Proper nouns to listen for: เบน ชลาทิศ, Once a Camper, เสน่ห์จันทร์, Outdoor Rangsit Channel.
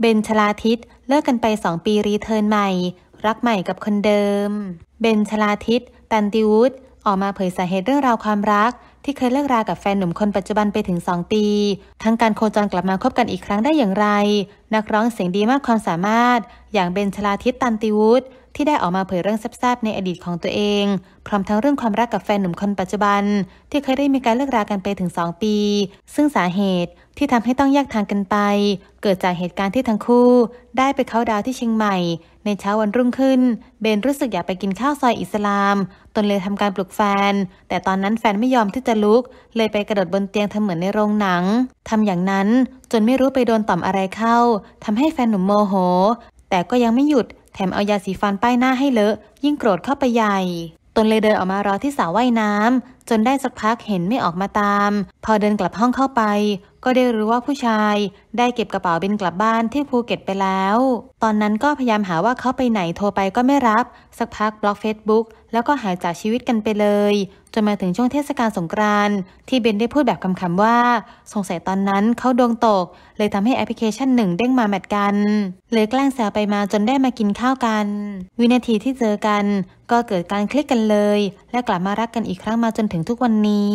เบน ชลาทิศเลิกกันไป2ปีรีเทิร์นใหม่รักใหม่กับคนเดิมเบน ชลาทิศตันติวุฒิออกมาเผยสาเหตุเรื่องราวความรักที่เคยเลิกรากับแฟนหนุ่มคนปัจจุบันไปถึง2ปีทั้งการโคจรกลับมาคบกันอีกครั้งได้อย่างไรนักร้องเสียงดีมากความสามารถอย่างเบน ชลาทิศตันติวุฒิที่ได้ออกมาเผยเรื่องแซ่บๆในอดีตของตัวเองพร้อมทั้งเรื่องความรักกับแฟนหนุ่มคนปัจจุบันที่เคยได้มีการเลิกรากันไปถึง2ปีซึ่งสาเหตุที่ทำให้ต้องแยกทางกันไปเกิดจากเหตุการณ์ที่ทั้งคู่ได้ไปเข้าดาวที่เชียงใหม่ในเช้าวันรุ่งขึ้นเบนรู้สึกอยากไปกินข้าวซอยอิสลามตนเลยทำการปลุกแฟนแต่ตอนนั้นแฟนไม่ยอมที่จะลุกเลยไปกระโดดบนเตียงทำเหมือนในโรงหนังทำอย่างนั้นจนไม่รู้ไปโดนต่อมอะไรเข้าทำให้แฟนหนุ่มโมโหแต่ก็ยังไม่หยุดแถมเอายาสีฟันป้ายหน้าให้เลอะยิ่งโกรธเข้าไปใหญ่ตนเลยเดินออกมารอที่สระว่ายน้ำจนได้สักพักเห็นไม่ออกมาตามพอเดินกลับห้องเข้าไปก็ได้รู้ว่าผู้ชายได้เก็บกระเป๋าบินกลับบ้านที่ภูเก็ตไปแล้วตอนนั้นก็พยายามหาว่าเขาไปไหนโทรไปก็ไม่รับสักพักบล็อก Facebook แล้วก็หายจากชีวิตกันไปเลยจนมาถึงช่วงเทศกาลสงกรานต์ที่เบนได้พูดแบบคำๆว่าสงสัยตอนนั้นเขาดวงตกเลยทำให้แอปพลิเคชัน1เด้งมาแมทกันเลยแกล้งแซวไปมาจนได้มากินข้าวกันวินาทีที่เจอกันก็เกิดการคลิกกันเลยและกลับมารักกันอีกครั้งมาจนถึงทุกวันนี้